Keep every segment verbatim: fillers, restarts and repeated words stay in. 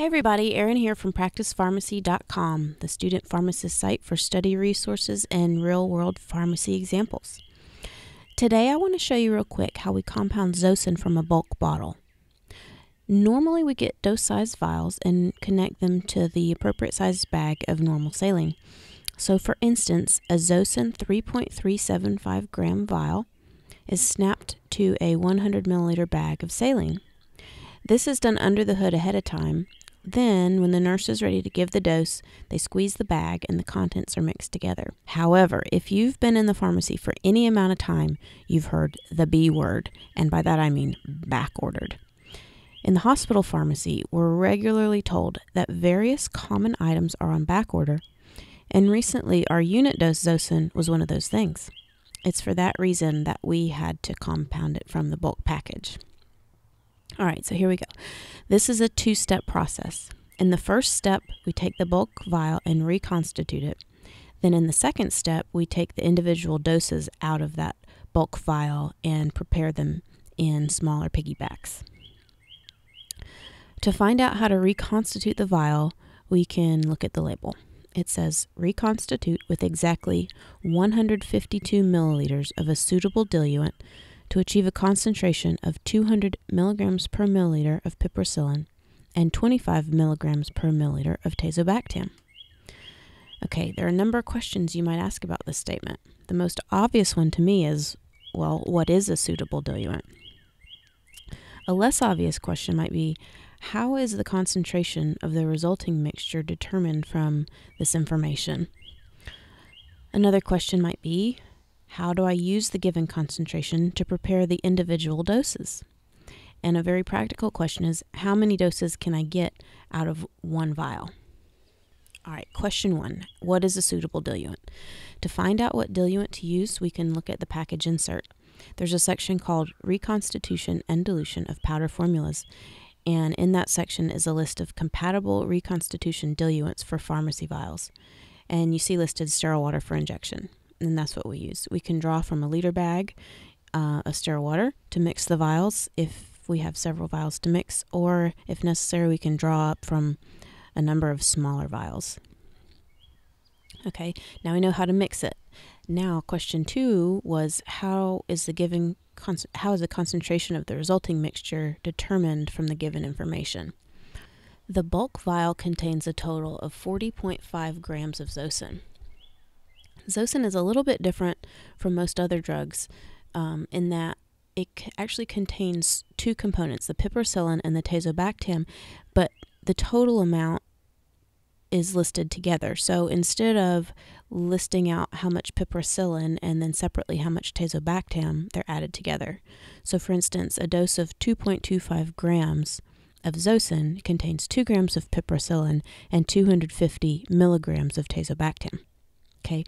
Hey everybody, Erin here from Practice Pharmacy dot com, the student pharmacist site for study resources and real-world pharmacy examples. Today I want to show you real quick how we compound Zosyn from a bulk bottle. Normally we get dose-sized vials and connect them to the appropriate sized bag of normal saline. So for instance, a Zosyn three point three seven five gram vial is snapped to a one hundred milliliter bag of saline. This is done under the hood ahead of time. Then, when the nurse is ready to give the dose, they squeeze the bag and the contents are mixed together. However, if you've been in the pharmacy for any amount of time, you've heard the B word, and by that I mean back-ordered. In the hospital pharmacy, we're regularly told that various common items are on back-order, and recently our unit dose Zosyn was one of those things. It's for that reason that we had to compound it from the bulk package. All right, so here we go. This is a two-step process. In the first step, we take the bulk vial and reconstitute it. Then in the second step, we take the individual doses out of that bulk vial and prepare them in smaller piggybacks. To find out how to reconstitute the vial, we can look at the label. It says, reconstitute with exactly one hundred fifty-two milliliters of a suitable diluent to achieve a concentration of two hundred milligrams per milliliter of piperacillin and twenty-five milligrams per milliliter of tazobactam. Okay, there are a number of questions you might ask about this statement. The most obvious one to me is, well, what is a suitable diluent? A less obvious question might be, how is the concentration of the resulting mixture determined from this information? Another question might be, how do I use the given concentration to prepare the individual doses? And a very practical question is, how many doses can I get out of one vial? All right, question one, what is a suitable diluent? To find out what diluent to use, we can look at the package insert. There's a section called Reconstitution and Dilution of Powder Formulas, and in that section is a list of compatible reconstitution diluents for pharmacy vials. And you see listed sterile water for injection. And that's what we use. We can draw from a liter bag uh, of sterile water to mix the vials if we have several vials to mix, or if necessary, we can draw up from a number of smaller vials. Okay, now we know how to mix it. Now, question two was how is the given con how is the concentration of the resulting mixture determined from the given information? The bulk vial contains a total of forty point five grams of Zosyn. Zosyn is a little bit different from most other drugs um, in that it actually contains two components, the piperacillin and the tazobactam, but the total amount is listed together. So instead of listing out how much piperacillin and then separately how much tazobactam, they're added together. So for instance, a dose of two point two five grams of Zosyn contains two grams of piperacillin and two hundred fifty milligrams of tazobactam. Okay,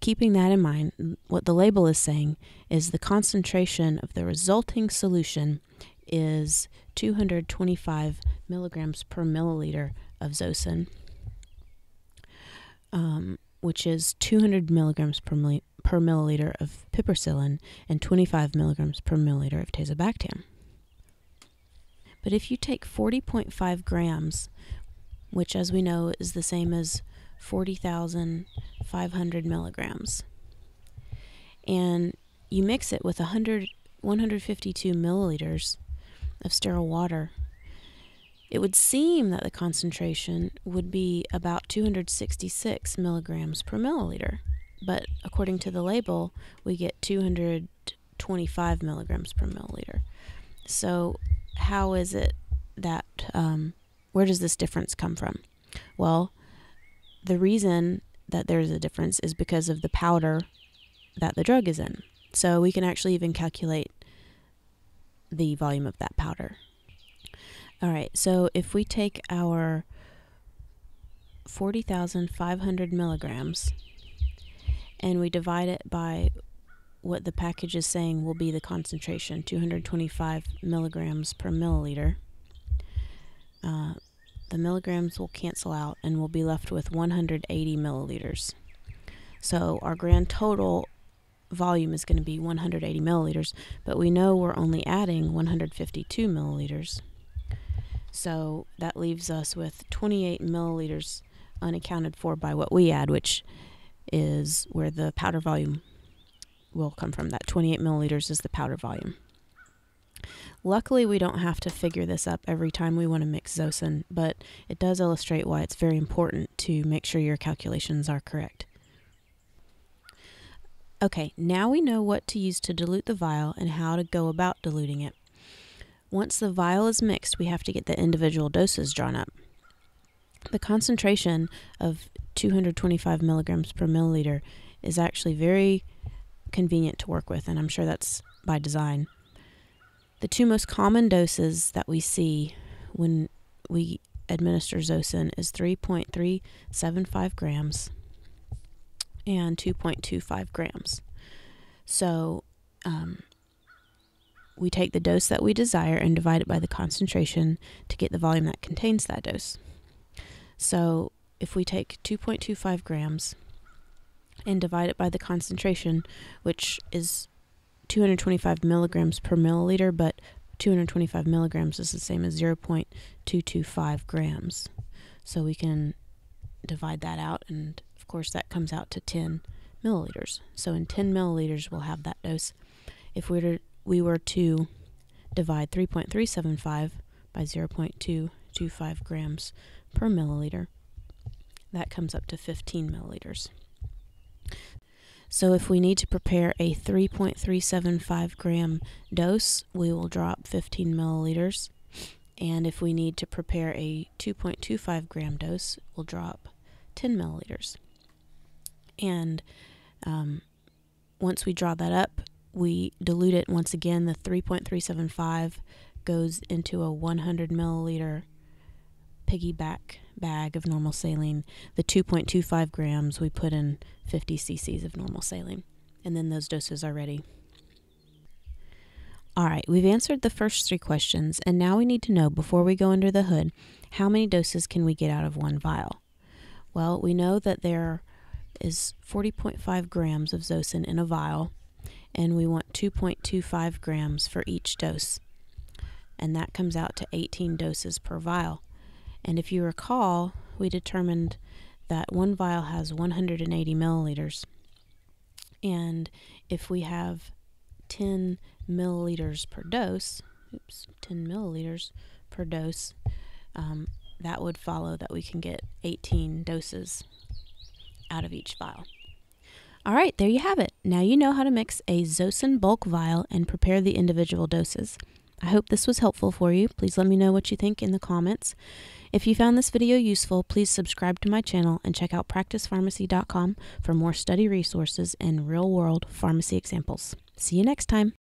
keeping that in mind, what the label is saying is the concentration of the resulting solution is two hundred twenty-five milligrams per milliliter of Zosyn, um, which is two hundred milligrams per, mil per milliliter of piperacillin and twenty-five milligrams per milliliter of tazobactam. But if you take forty point five grams, which as we know is the same as forty thousand five hundred milligrams, and you mix it with one hundred, one hundred fifty-two milliliters of sterile water, it would seem that the concentration would be about two hundred sixty-six milligrams per milliliter, but according to the label we get two hundred twenty-five milligrams per milliliter. So how is it that um, where does this difference come from? Well, the reason that there is a difference is because of the powder that the drug is in. So we can actually even calculate the volume of that powder. All right, so if we take our forty thousand five hundred milligrams and we divide it by what the package is saying will be the concentration, two hundred twenty-five milligrams per milliliter, uh, the milligrams will cancel out and we'll be left with one hundred eighty milliliters. So our grand total volume is going to be one hundred eighty milliliters, but we know we're only adding one hundred fifty-two milliliters. So that leaves us with twenty-eight milliliters unaccounted for by what we add, which is where the powder volume will come from. That twenty-eight milliliters is the powder volume. Luckily, we don't have to figure this up every time we want to mix Zosyn, but it does illustrate why it's very important to make sure your calculations are correct. Okay, now we know what to use to dilute the vial and how to go about diluting it. Once the vial is mixed, we have to get the individual doses drawn up. The concentration of two hundred twenty-five milligrams per milliliter is actually very convenient to work with, and I'm sure that's by design. The two most common doses that we see when we administer Zosyn is three point three seven five grams and two point two five grams. So um, we take the dose that we desire and divide it by the concentration to get the volume that contains that dose. So if we take two point two five grams and divide it by the concentration, which is two hundred twenty-five milligrams per milliliter, but two hundred twenty-five milligrams is the same as zero point two two five grams. So we can divide that out, and of course that comes out to ten milliliters. So in ten milliliters we'll have that dose. If we were to, we were to divide three point three seven five by zero point two two five grams per milliliter, that comes up to fifteen milliliters. So if we need to prepare a three point three seven five gram dose, we will drop fifteen milliliters. And if we need to prepare a two point two five gram dose, we'll drop ten milliliters. And um, once we draw that up, we dilute it once again. The three point three seven five goes into a one hundred milliliter piggyback bag of normal saline. The two point two five grams we put in fifty cc's of normal saline, and then those doses are ready. Alright, we've answered the first three questions, and now we need to know, before we go under the hood, how many doses can we get out of one vial? Well, we know that there is forty point five grams of Zosyn in a vial, and we want two point two five grams for each dose, and that comes out to eighteen doses per vial. And if you recall, we determined that one vial has one hundred eighty milliliters. And if we have ten milliliters per dose, oops, ten milliliters per dose, um, that would follow that we can get eighteen doses out of each vial. All right, there you have it. Now you know how to mix a Zosyn bulk vial and prepare the individual doses. I hope this was helpful for you. Please let me know what you think in the comments. If you found this video useful, please subscribe to my channel and check out practice pharmacy dot com for more study resources and real-world pharmacy examples. See you next time.